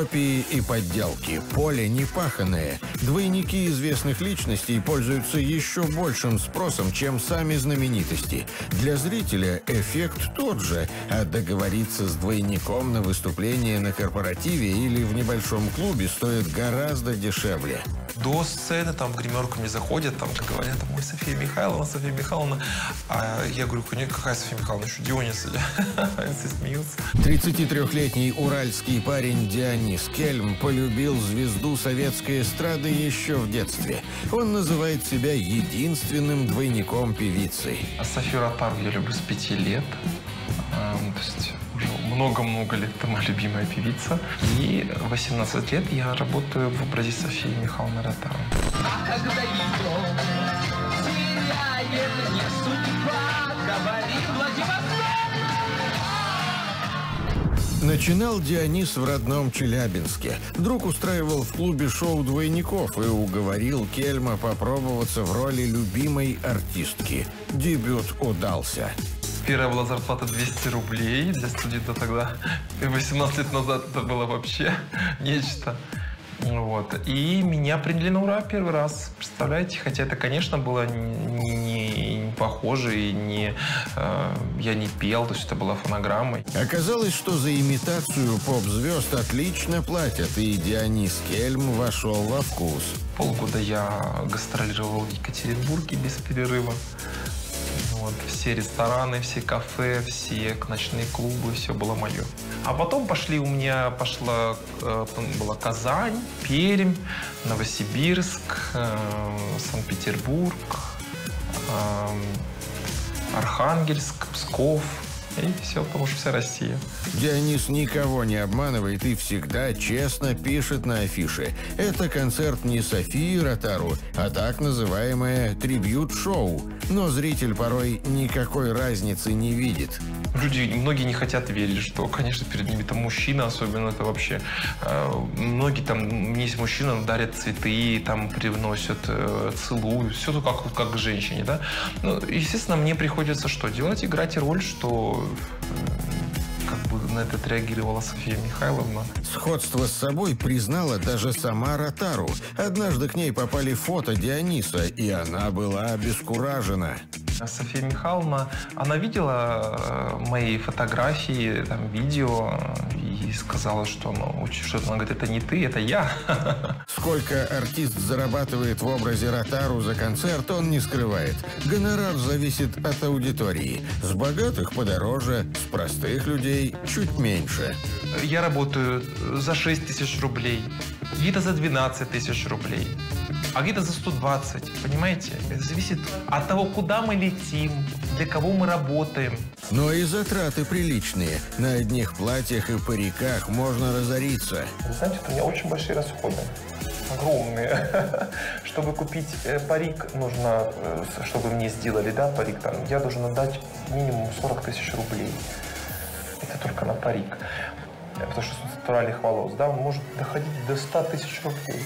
Копии и подделки, поле непаханное. Двойники известных личностей пользуются еще большим спросом, чем сами знаменитости. Для зрителя эффект тот же, а договориться с двойником на выступление на корпоративе или в небольшом клубе стоит гораздо дешевле. До сцены там в гримерку мне заходят, там говорят: ой, София Михайловна, София Михайловна. А я говорю: какая София Михайловна, еще Дионис. Все смеются. 33-летний уральский парень Дионис Кельм полюбил звезду советской эстрады еще в детстве. Он называет себя единственным двойником певицы. Софию Ротару я люблю с 5 лет. То есть уже много-много лет это моя любимая певица. И 18 лет я работаю в образе Софии Михайловны Ротару. А когда ее теряет мне судьба, говорила Владивосток. Начинал Дионис в родном Челябинске. Друг устраивал в клубе шоу двойников и уговорил Кельма попробоваться в роли любимой артистки. Дебют удался. Первая была зарплата 200 рублей для студента тогда. 18 лет назад это было вообще нечто. Вот. И меня приняли на ура первый раз. Представляете? Хотя это, конечно, было не похоже, и я не пел, то есть это была фонограмма. Оказалось, что за имитацию поп-звезд отлично платят, и Дионис Кельм вошел во вкус. Полгода я гастролировал в Екатеринбурге без перерыва. Вот, все рестораны, все кафе, все ночные клубы, все было мое. А потом была Казань, Пермь, Новосибирск, Санкт-Петербург, Архангельск, Псков. И все, потому что вся Россия. Дионис никого не обманывает и всегда честно пишет на афише. Это концерт не Софии Ротару, а так называемое трибьют-шоу. Но зритель порой никакой разницы не видит. Люди, многие не хотят верить, что, конечно, перед ними там мужчина, особенно это вообще. Многие там, есть мужчина, дарят цветы, там привносят, целуют, все как к женщине, да. Ну, естественно, мне приходится что делать? Играть роль, что как бы на это отреагировала София Михайловна. Сходство с собой признала даже сама Ротару. Однажды к ней попали фото Диониса, и она была обескуражена. София Михайловна, она видела мои фотографии, там, видео, и сказала, что она говорит: это не ты, это я. Сколько артист зарабатывает в образе Ротару за концерт, он не скрывает. Гонорар зависит от аудитории. С богатых подороже, с простых людей чуть меньше. Я работаю за 6 000 рублей, где-то за 12 000 рублей. А где-то за 120, понимаете? Это зависит от того, куда мы летим, для кого мы работаем. Но и затраты приличные. На одних платьях и париках можно разориться. Вы знаете, у меня очень большие расходы. Огромные. Чтобы купить парик, нужно, чтобы мне сделали, да, парик там, я должен отдать минимум 40 000 рублей. Это только на парик. Потому что с натуральных волос, да, может доходить до 100 000 рублей.